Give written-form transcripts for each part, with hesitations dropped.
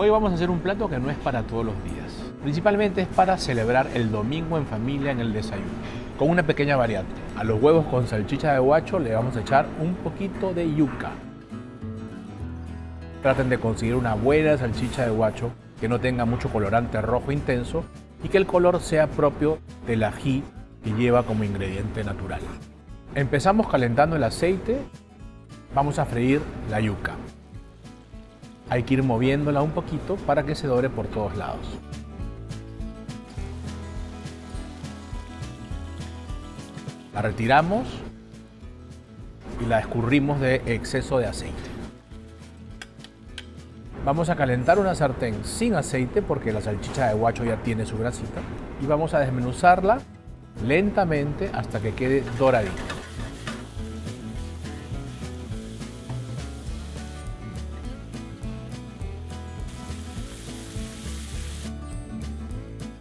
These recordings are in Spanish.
Hoy vamos a hacer un plato que no es para todos los días. Principalmente es para celebrar el domingo en familia en el desayuno, con una pequeña variante. A los huevos con salchicha de huacho le vamos a echar un poquito de yuca. Traten de conseguir una buena salchicha de huacho que no tenga mucho colorante rojo intenso y que el color sea propio del ají que lleva como ingrediente natural. Empezamos calentando el aceite. Vamos a freír la yuca. Hay que ir moviéndola un poquito para que se dore por todos lados. La retiramos y la escurrimos de exceso de aceite. Vamos a calentar una sartén sin aceite porque la salchicha de huacho ya tiene su grasita y vamos a desmenuzarla lentamente hasta que quede doradita.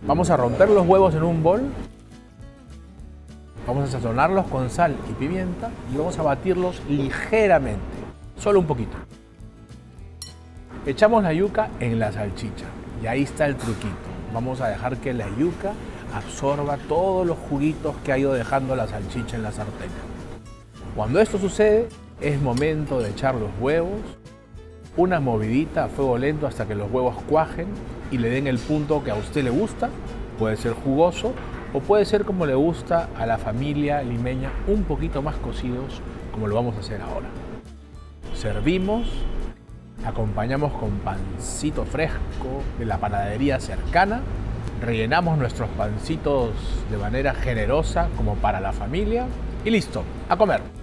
Vamos a romper los huevos en un bol, vamos a sazonarlos con sal y pimienta y vamos a batirlos ligeramente, solo un poquito. Echamos la yuca en la salchicha y ahí está el truquito. Vamos a dejar que la yuca absorba todos los juguitos que ha ido dejando la salchicha en la sartén. Cuando esto sucede, es momento de echar los huevos, una movidita a fuego lento hasta que los huevos cuajen y le den el punto que a usted le gusta. Puede ser jugoso o puede ser como le gusta a la familia limeña, un poquito más cocidos, como lo vamos a hacer ahora. Servimos, acompañamos con pancito fresco de la panadería cercana, rellenamos nuestros pancitos de manera generosa como para la familia y listo, a comer.